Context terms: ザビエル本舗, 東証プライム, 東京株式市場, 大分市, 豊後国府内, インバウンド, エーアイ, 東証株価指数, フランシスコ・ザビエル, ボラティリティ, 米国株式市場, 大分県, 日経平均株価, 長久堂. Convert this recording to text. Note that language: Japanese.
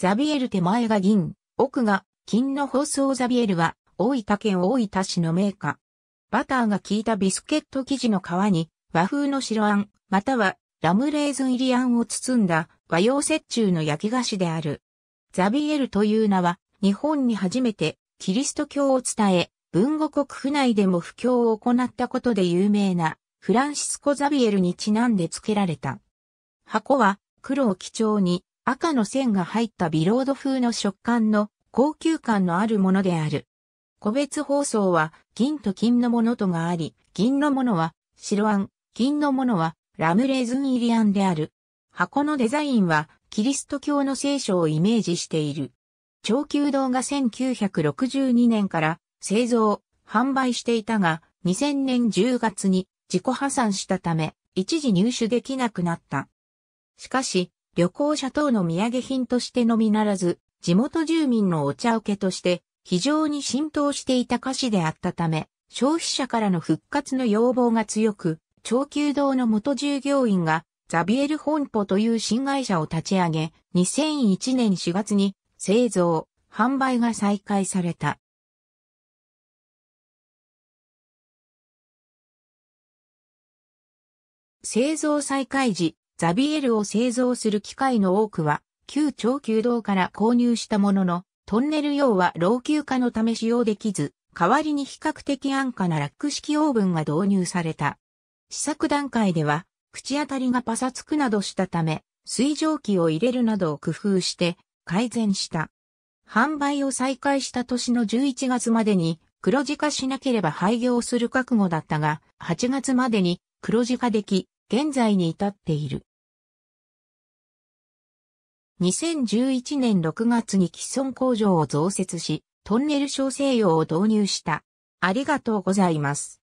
ザビエル手前が銀、奥が金の包装。ザビエルは大分県大分市の銘菓。バターが効いたビスケット生地の皮に和風の白あん、またはラムレーズン入りあんを包んだ和洋折衷の焼き菓子である。ザビエルという名は日本に初めてキリスト教を伝え、豊後国府内でも布教を行ったことで有名なフランシスコ・ザビエルにちなんで付けられた。箱は黒を基調に赤の線が入ったビロード風の食感の高級感のあるものである。個別包装は銀と金のものとがあり、銀のものは白あん、金のものはラムレーズン入りあんである。箱のデザインはキリスト教の聖書をイメージしている。長久堂が1962年から製造、販売していたが、2000年10月に自己破産したため、一時入手できなくなった。しかし、旅行者等の土産品としてのみならず、地元住民のお茶受けとして、非常に浸透していた菓子であったため、消費者からの復活の要望が強く、長久堂の元従業員が、ザビエル本舗という新会社を立ち上げ、2001年4月に、製造、販売が再開された。製造再開時、ザビエルを製造する機械の多くは、旧長久堂から購入したものの、トンネル用は老朽化のため使用できず、代わりに比較的安価なラック式オーブンが導入された。試作段階では、口当たりがパサつくなどしたため、水蒸気を入れるなどを工夫して改善した。販売を再開した年の11月までに、黒字化しなければ廃業する覚悟だったが、8月までに黒字化でき、現在に至っている。2011年6月に既存工場を増設し、トンネル焼成窯を導入した。ありがとうございます。